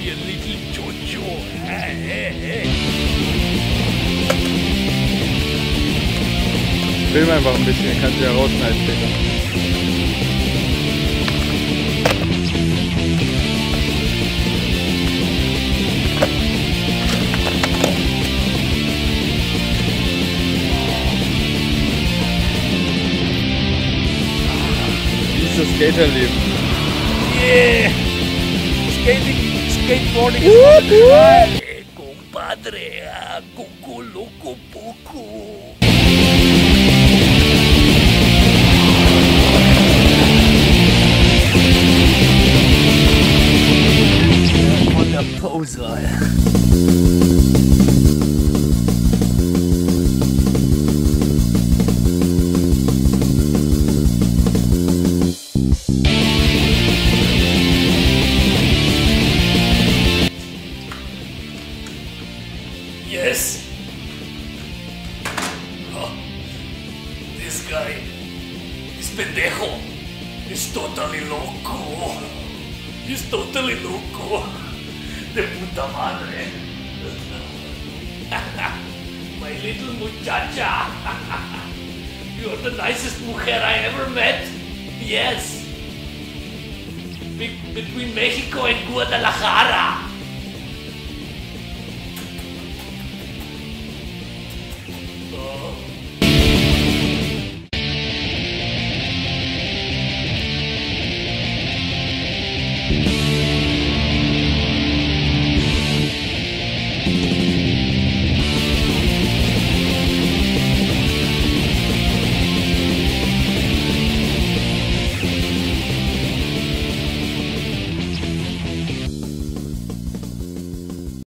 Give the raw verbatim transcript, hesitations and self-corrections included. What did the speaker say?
your little Jojo. Hey, hey, hey. Film einfach ein bisschen, kannst du ja rausschneiden später. Das Skaterleben. Yeah! Skating, Skateboarding ist mein Compadre, Coco Loco Poco. What a poser. Yes! Oh, this guy, this pendejo, is totally loco. He's totally loco. De puta madre. My little muchacha. You're the nicest mujer I ever met. Yes. Be between Mexico and Guadalajara.